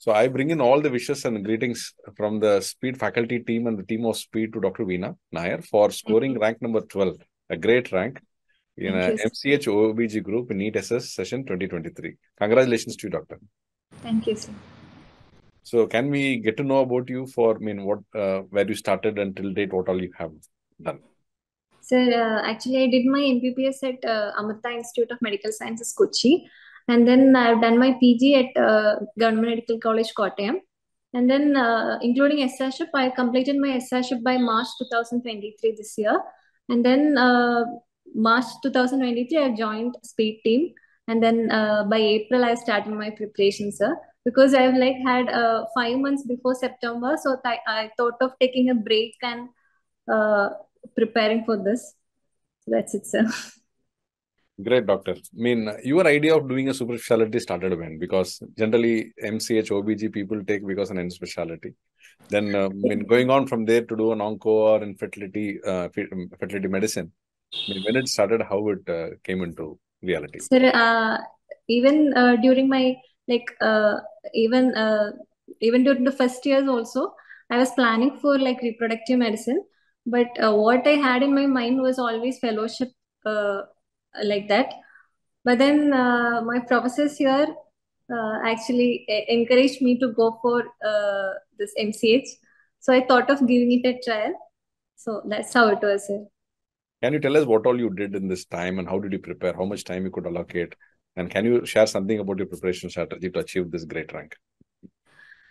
So I bring in all the wishes and greetings from the SPEED faculty team and the team of SPEED to Dr. Veena Nair for scoring rank number 12, a great rank in a MCH OBG group in NEET SS session 2023. Congratulations to you, Doctor. Thank you, sir. So can we get to know about you for, I mean, what, where you started until date, what all you have done? Sir, actually I did my MBBS at Amrita Institute of Medical Sciences, Kochi. And then I've done my PG at Government Medical College, Kottayam. And then including SSHIP, I completed my SSHIP by March 2023 this year. And then March 2023, I joined SPEED team. And then by April, I started my preparation, sir. Because I've like had 5 months before September. So I thought of taking a break and preparing for this. So that's it, sir. Great, Doctor. I mean, your idea of doing a super specialty started when? Because generally MCH, OBG people take because an end specialty. Then I mean, going on from there to do an onco or infertility fertility medicine. I mean, when it started, how it came into reality? Sir, even during my even during the first years also, I was planning for like reproductive medicine. But what I had in my mind was always fellowship like that. But then my professors here actually encouraged me to go for this MCH. So I thought of giving it a trial. So that's how it was, sir. Can you tell us what all you did in this time and how did you prepare? How much time you could allocate? And can you share something about your preparation strategy to achieve this great rank?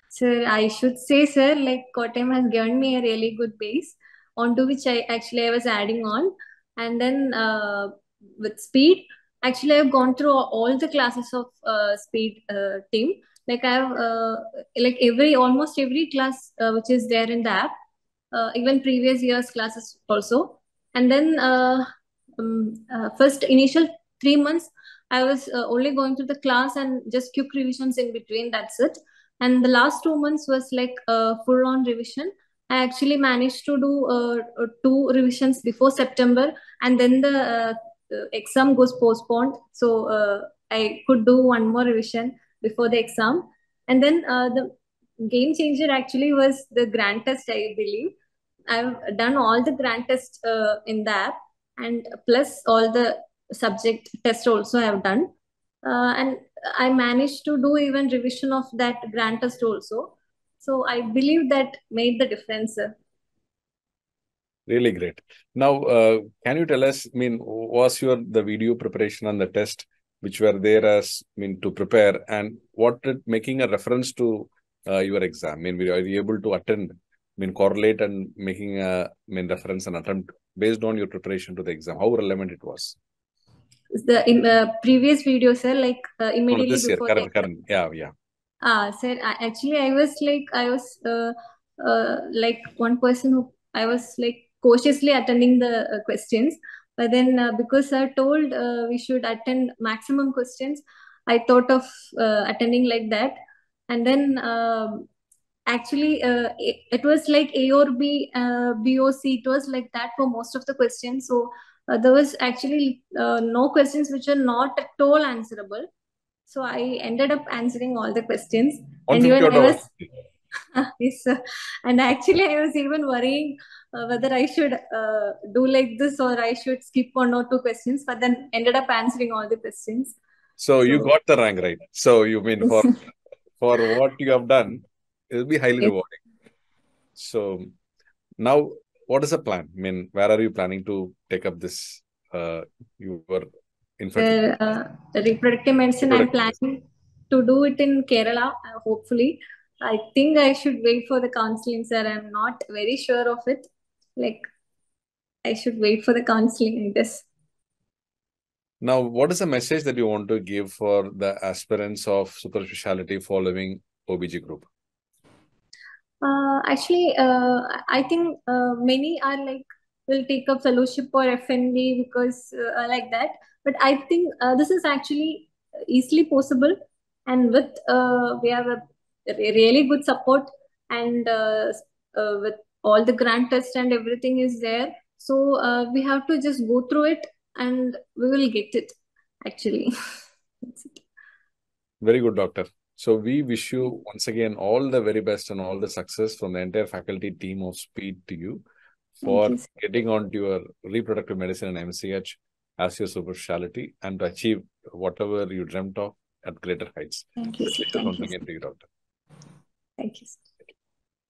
Sir, I should say, sir, like Kotem has given me a really good base onto which I was adding on. And then with SPEED, actually, I've gone through all the classes of SPEED team. Like I've like almost every class which is there in the app, even previous years classes also. And then first initial 3 months, I was only going to the class and just quick revisions in between, that's it. And the last 2 months was like full-on revision. I actually managed to do 2 revisions before September, and then the exam goes postponed. So I could do 1 more revision before the exam. And then the game changer actually was the grant test, I believe. I've done all the grant tests in the app and plus all the subject test also I have done, and I managed to do even revision of that grant test also. So I believe that made the difference. Really great. Now, can you tell us? I mean, was your the video preparation and the test which were there as to prepare, and what did making a reference to your exam? I mean, were you able to attend? I mean, correlate and making a reference and attempt based on your preparation to the exam. How relevant it was? The in the previous video, sir, like immediately this year, before current, yeah. Sir, actually, I was like one person who I was like cautiously attending the questions, but then because I told we should attend maximum questions, I thought of attending like that, and then actually it was like A or B, B or C. It was like that for most of the questions. So. There was actually no questions which are not at all answerable. So I ended up answering all the questions. And even I was, yes, sir. And actually I was even worrying whether I should do like this or I should skip 1 or 2 questions, but then ended up answering all the questions. So you got the rank right. So you mean for, for what you have done, it will be highly rewarding. So now, what is the plan? I mean, where are you planning to take up this? You were in reproductive medicine. I'm planning to do it in Kerala. Hopefully, I think I should wait for the counseling, sir. I'm not very sure of it. Like, I should wait for the counseling. I guess. Now, what is the message that you want to give for the aspirants of super speciality following OBG group? Actually, I think many are like will take up fellowship or FND because like that. But I think this is actually easily possible, and with we have a really good support, and with all the grant tests and everything is there. So we have to just go through it, and we will get it. Actually, that's it. Very good, Doctor. So we wish you once again all the very best and all the success from the entire faculty team of SPEED to you for getting on to your reproductive medicine and MCH as your superspecialty and to achieve whatever you dreamt of at greater heights. Thank you. Thank you. Thank you.